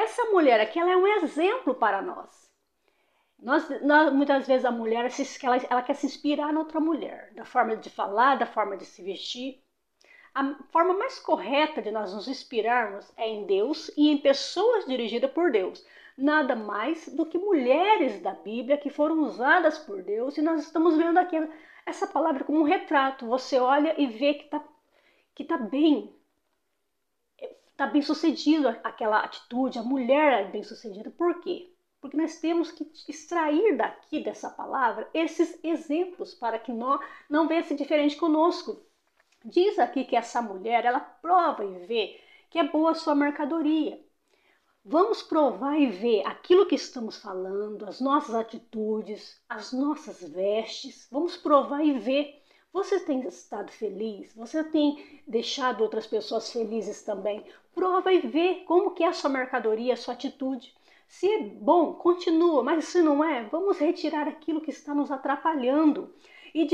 Essa mulher aqui, ela é um exemplo para nós. Muitas vezes a mulher, ela quer se inspirar na outra mulher, da forma de falar, da forma de se vestir. A forma mais correta de nós nos inspirarmos é em Deus e em pessoas dirigidas por Deus. Nada mais do que mulheres da Bíblia que foram usadas por Deus, e nós estamos vendo aqui essa palavra como um retrato. Você olha e vê que tá bem. Está bem sucedido aquela atitude, a mulher é bem sucedida. Por quê? Porque nós temos que extrair daqui, dessa palavra, esses exemplos para que nós não venha diferente conosco. Diz aqui que essa mulher, ela prova e vê que é boa a sua mercadoria. Vamos provar e ver aquilo que estamos falando, as nossas atitudes, as nossas vestes. Vamos provar e ver. Você tem estado feliz? Você tem deixado outras pessoas felizes também? Prova e vê como que é a sua mercadoria, a sua atitude. Se é bom, continua, mas se não é, vamos retirar aquilo que está nos atrapalhando. E